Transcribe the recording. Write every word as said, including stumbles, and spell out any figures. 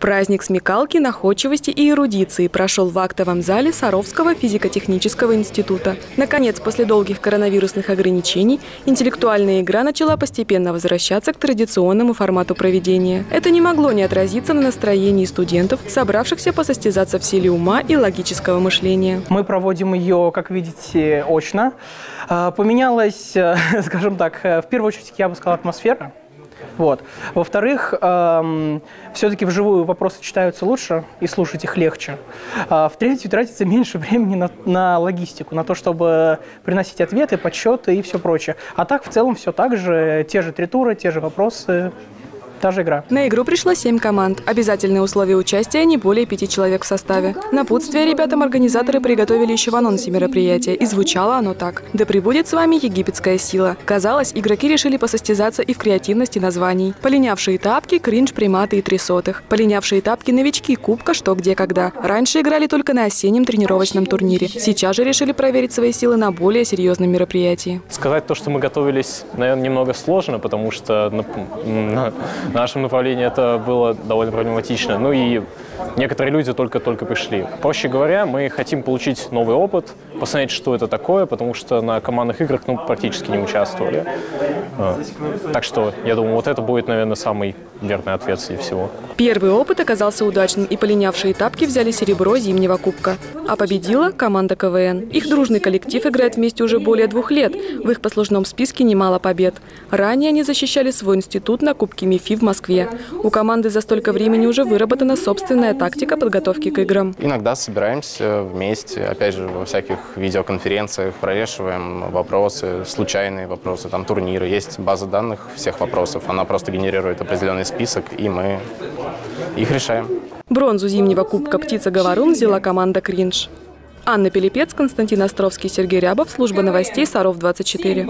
Праздник смекалки, находчивости и эрудиции прошел в актовом зале Саровского физико-технического института. Наконец, после долгих коронавирусных ограничений, интеллектуальная игра начала постепенно возвращаться к традиционному формату проведения. Это не могло не отразиться на настроении студентов, собравшихся посостязаться в силе ума и логического мышления. Мы проводим ее, как видите, очно. Поменялась, скажем так, в первую очередь, я бы сказала, атмосфера. Вот. Во-вторых, эм, все-таки вживую вопросы читаются лучше и слушать их легче. А, в-третьих, тратится меньше времени на, на логистику, на то, чтобы приносить ответы, подсчеты и все прочее. А так, в целом, все так же. Те же три тура, те же вопросы. Та же игра. На игру пришло семь команд. Обязательные условия участия — не более пяти человек в составе. Напутствие ребятам организаторы приготовили еще в анонсе мероприятия, и звучало оно так: «Да пребудет с вами египетская сила». Казалось, игроки решили посостязаться и в креативности названий. Полинявшие тапки, кринж, приматы и три сотых. Полинявшие тапки — новички кубка «Что? Где? Когда?». Раньше играли только на осеннем тренировочном турнире. Сейчас же решили проверить свои силы на более серьезном мероприятии. Сказать то, что мы готовились, наверное, немного сложно, потому что в нашем направлении это было довольно проблематично. Ну и некоторые люди только-только пришли. Проще говоря, мы хотим получить новый опыт, посмотреть, что это такое, потому что на командных играх ну, практически не участвовали. Так что, я думаю, вот это будет, наверное, самый верный ответ среди всего. Первый опыт оказался удачным, и полинявшие тапки взяли серебро зимнего кубка. А победила команда КВН. Их дружный коллектив играет вместе уже более двух лет. В их послужном списке немало побед. Ранее они защищали свой институт на Кубке МИФИ в Москве. У команды за столько времени уже выработана собственная тактика подготовки к играм. Иногда собираемся вместе, опять же, во всяких видеоконференциях, прорешиваем вопросы, случайные вопросы, там турниры. Есть база данных всех вопросов, она просто генерирует определенный список, и мы их решаем. Бронзу зимнего кубка «Птица Говорун» взяла команда «Кринж». Анна Пилипец, Константин Островский, Сергей Рябов, служба новостей Саров двадцать четыре.